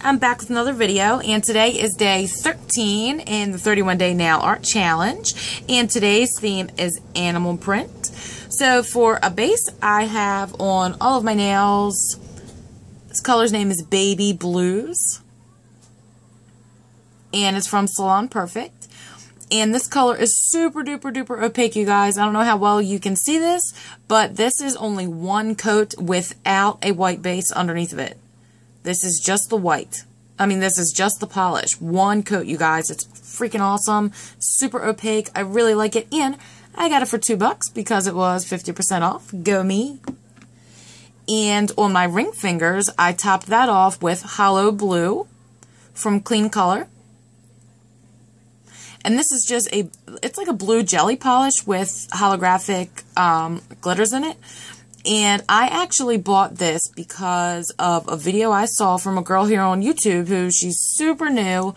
I'm back with another video, and today is day 13 in the 31 Day Nail Art Challenge, and today's theme is animal print. So for a base, I have on all of my nails, this color's name is Baby Blues, and it's from Salon Perfect. And this color is super duper duper opaque, you guys. I don't know how well you can see this, but this is only one coat without a white base underneath of it. This is just the white. I mean, this is just the polish. One coat, you guys. It's freaking awesome. Super opaque. I really like it. And I got it for $2 because it was 50% off. Go me. And on my ring fingers, I topped that off with Hollow Blue from Clean Color. And this is just a, it's like a blue jelly polish with holographic glitters in it. And I actually bought this because of a video I saw from a girl here on YouTube who, she's super new.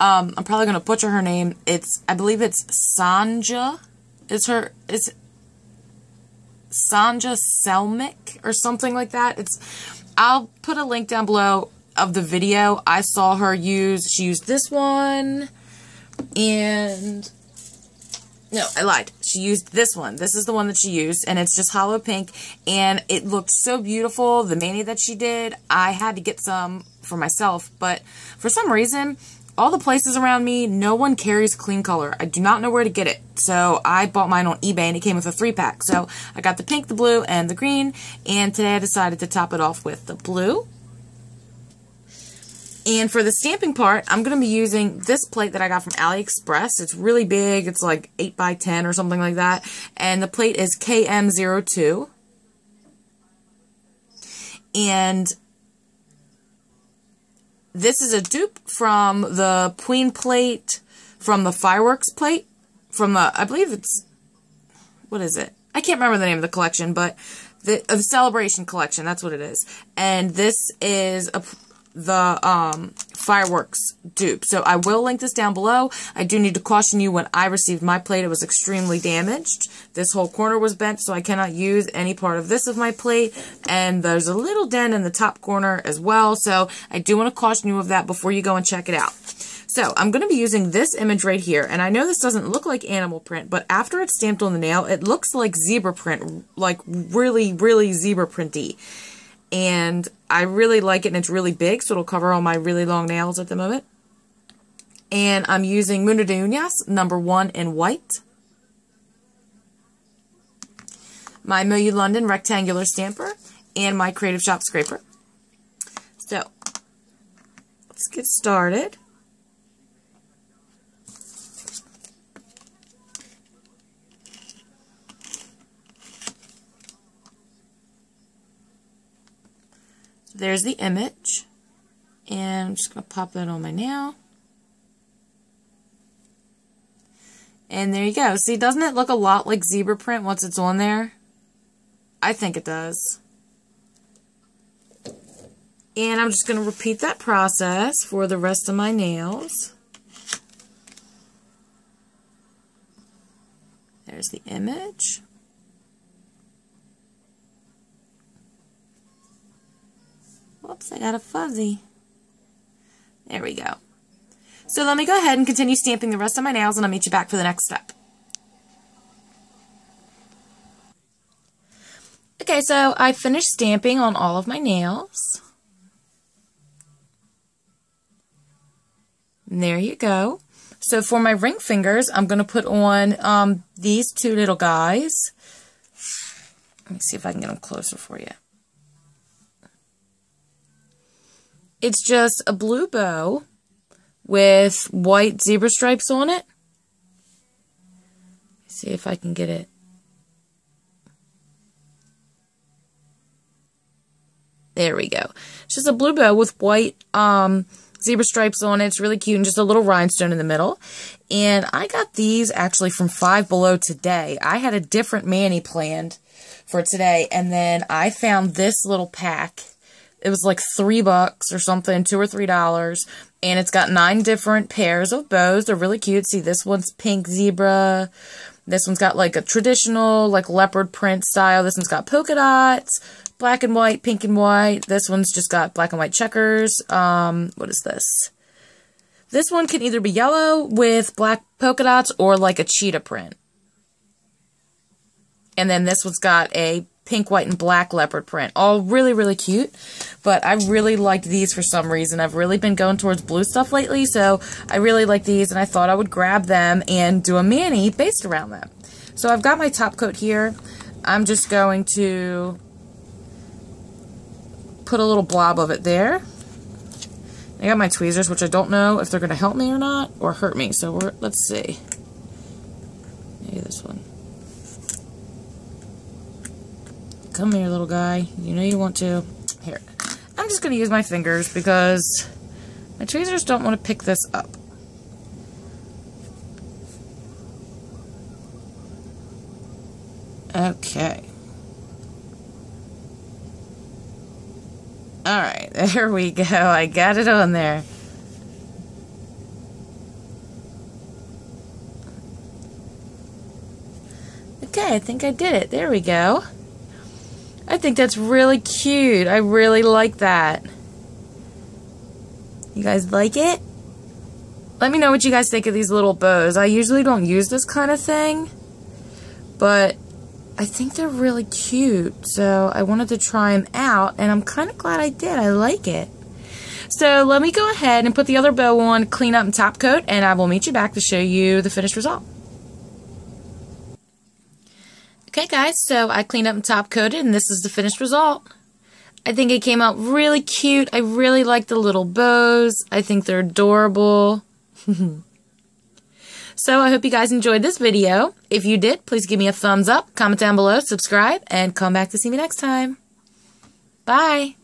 I'm probably going to butcher her name. It's, I believe it's Sanja. It's Sanja Selimic or something like that. I'll put a link down below of the video I saw her use. She used this one and... No, I lied. She used this one. This is the one that she used, and it's just hollow pink, and it looked so beautiful. The mani that she did, I had to get some for myself, but for some reason, all the places around me, no one carries Clean Color. I do not know where to get it, so I bought mine on eBay, and it came with a 3-pack. So I got the pink, the blue, and the green, and today I decided to top it off with the blue. And for the stamping part, I'm going to be using this plate that I got from Aliexpress. It's really big. It's like 8x10 or something like that. And the plate is KM02. And this is a dupe from the Queen plate, from the Fireworks plate, from the, I believe it's, what is it? I can't remember the name of the collection, but the Celebration collection, that's what it is. And this is a... the fireworks dupe. So I will link this down below. I do need to caution you, when I received my plate, it was extremely damaged. This whole corner was bent, so I cannot use any part of this of my plate. And there's a little dent in the top corner as well. So I do want to caution you of that before you go and check it out. So I'm going to be using this image right here. And I know this doesn't look like animal print, but after it's stamped on the nail, it looks like zebra print, like really, really zebra printy. And I really like it, and it's really big, so it'll cover all my really long nails at the moment. And I'm using Mundo de Uñas, #1 in white. My Milieu London rectangular stamper, and my Creative Shop scraper. So, let's get started. There's the image, and I'm just going to pop that on my nail. And there you go. See, doesn't it look a lot like zebra print once it's on there? I think it does. And I'm just going to repeat that process for the rest of my nails. There's the image. Whoops, I got a fuzzy. There we go. So let me go ahead and continue stamping the rest of my nails, and I'll meet you back for the next step. Okay, so I finished stamping on all of my nails. And there you go. So for my ring fingers, I'm going to put on these two little guys. Let me see if I can get them closer for you. It's just a blue bow with white zebra stripes on it. Let's see if I can get it. There we go. It's just a blue bow with white zebra stripes on it. It's really cute, and just a little rhinestone in the middle. And I got these actually from Five Below today. I had a different mani planned for today, and then I found this little pack. It was like $3 or something, $2 or $3. And it's got 9 different pairs of bows. They're really cute. See, this one's pink zebra. This one's got like a traditional, like leopard print style. This one's got polka dots, black and white, pink and white. This one's just got black and white checkers. What is this? This one can either be yellow with black polka dots or like a cheetah print. And then this one's got a pink, white, and black leopard print. All really, really cute. But I really liked these for some reason. I've really been going towards blue stuff lately, so I really like these, and I thought I would grab them and do a mani based around them. So I've got my top coat here. I'm just going to put a little blob of it there. I got my tweezers, which I don't know if they're going to help me or not, or hurt me. So let's see. Maybe this one. Come here, little guy. You know you want to. Here. I'm just going to use my fingers because my tweezers don't want to pick this up. Okay. Alright, there we go. I got it on there. Okay, I think I did it. There we go. I think that's really cute. I really like that. You guys like it? Let me know what you guys think of these little bows. I usually don't use this kind of thing, but I think they're really cute. So I wanted to try them out, and I'm kind of glad I did. I like it. So let me go ahead and put the other bow on, clean up and top coat, and I will meet you back to show you the finished result. Okay guys, so I cleaned up and top coated, and this is the finished result. I think it came out really cute. I really like the little bows. I think they're adorable. So I hope you guys enjoyed this video. If you did, please give me a thumbs up, comment down below, subscribe, and come back to see me next time. Bye!